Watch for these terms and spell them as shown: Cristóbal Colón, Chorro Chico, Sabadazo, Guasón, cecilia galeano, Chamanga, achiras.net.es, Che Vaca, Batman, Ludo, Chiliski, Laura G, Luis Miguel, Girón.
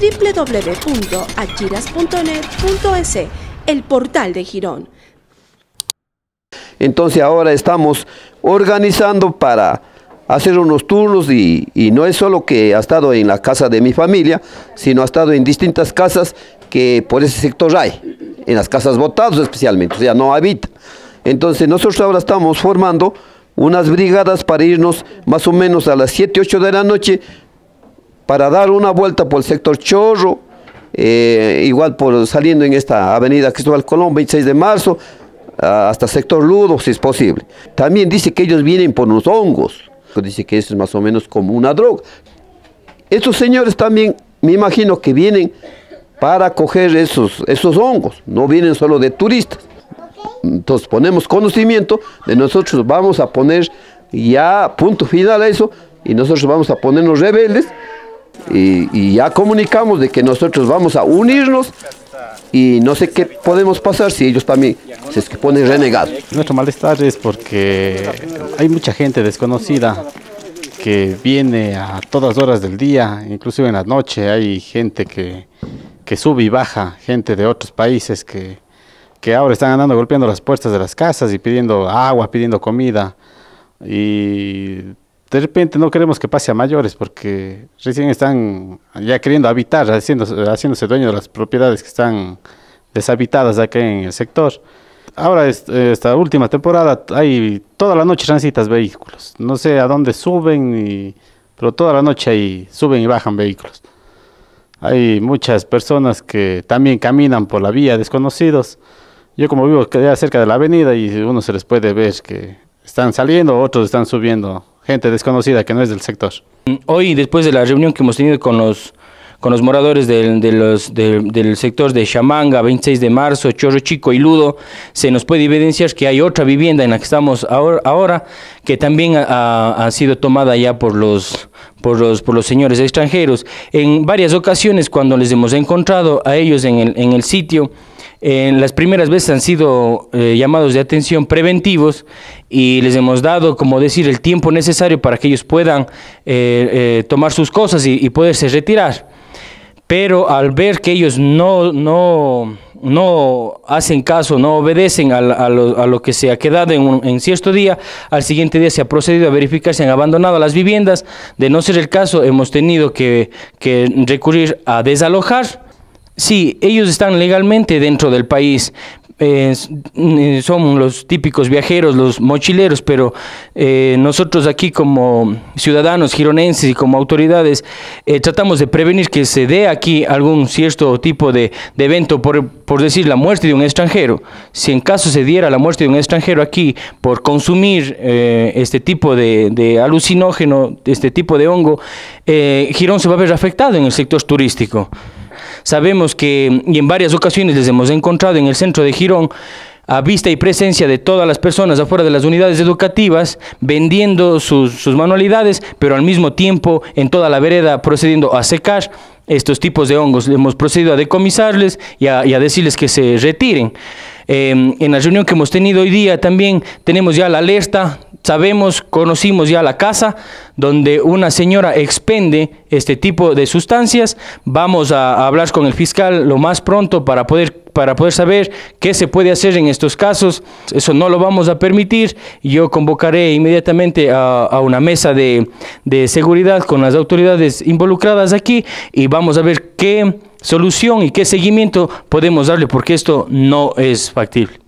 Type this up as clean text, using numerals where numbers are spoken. www.achiras.net.es, el portal de Girón. Entonces ahora estamos organizando para hacer unos turnos y no es solo que ha estado en la casa de mi familia, sino ha estado en distintas casas que por ese sector hay, en las casas botadas especialmente, o sea, no habita. Entonces nosotros ahora estamos formando unas brigadas para irnos más o menos a las 7, 8 de la noche para dar una vuelta por el sector Chorro, igual por saliendo en esta avenida Cristóbal Colón, 26 de marzo, hasta sector Ludo, si es posible. También dice que ellos vienen por unos hongos, dice que eso es más o menos como una droga. Estos señores también, me imagino que vienen para coger esos hongos, no vienen solo de turistas. Entonces ponemos conocimiento de nosotros, vamos a poner ya punto final a eso, y nosotros vamos a ponernos rebeldes, y ya comunicamos de que nosotros vamos a unirnos, y no sé qué podemos pasar si ellos también se ponen renegados. Nuestro malestar es porque hay mucha gente desconocida que viene a todas horas del día, inclusive en la noche hay gente que sube y baja, gente de otros países que ahora están andando golpeando las puertas de las casas y pidiendo agua, pidiendo comida, y de repente no queremos que pase a mayores porque recién están ya queriendo habitar, haciéndose dueños de las propiedades que están deshabitadas acá en el sector. Ahora, esta última temporada, hay toda la noche transitas vehículos. No sé a dónde suben, pero toda la noche ahí suben y bajan vehículos. Hay muchas personas que también caminan por la vía, desconocidos. Yo como vivo ya cerca de la avenida y uno se les puede ver que están saliendo, otros están subiendo. Gente desconocida que no es del sector. Hoy, después de la reunión que hemos tenido con los moradores del sector de Chamanga, 26 de marzo, Chorro Chico y Ludo, se nos puede evidenciar que hay otra vivienda en la que estamos ahora que también ha sido tomada ya por los señores extranjeros. En varias ocasiones, cuando les hemos encontrado a ellos en el sitio, las primeras veces han sido llamados de atención preventivos y les hemos dado, como decir, el tiempo necesario para que ellos puedan tomar sus cosas y poderse retirar. Pero al ver que ellos no hacen caso, no obedecen a lo que se ha quedado en cierto día, al siguiente día se ha procedido a verificar si han abandonado las viviendas. De no ser el caso, hemos tenido que recurrir a desalojar. Sí, ellos están legalmente dentro del país, son los típicos viajeros, los mochileros, pero nosotros aquí como ciudadanos gironenses y como autoridades tratamos de prevenir que se dé aquí algún cierto tipo de evento, por decir la muerte de un extranjero. Si en caso se diera la muerte de un extranjero aquí por consumir este tipo de alucinógeno, este tipo de hongo, Girón se va a ver afectado en el sector turístico. Sabemos que, y en varias ocasiones les hemos encontrado en el centro de Girón, a vista y presencia de todas las personas afuera de las unidades educativas, vendiendo sus manualidades, pero al mismo tiempo en toda la vereda procediendo a secar estos tipos de hongos. Hemos procedido a decomisarles y a decirles que se retiren. En la reunión que hemos tenido hoy día también tenemos ya la alerta, conocimos ya la casa donde una señora expende este tipo de sustancias. Vamos a hablar con el fiscal lo más pronto para poder saber qué se puede hacer en estos casos. Eso no lo vamos a permitir. Yo convocaré inmediatamente a una mesa de seguridad con las autoridades involucradas aquí y vamos a ver qué solución y qué seguimiento podemos darle, porque esto no es factible.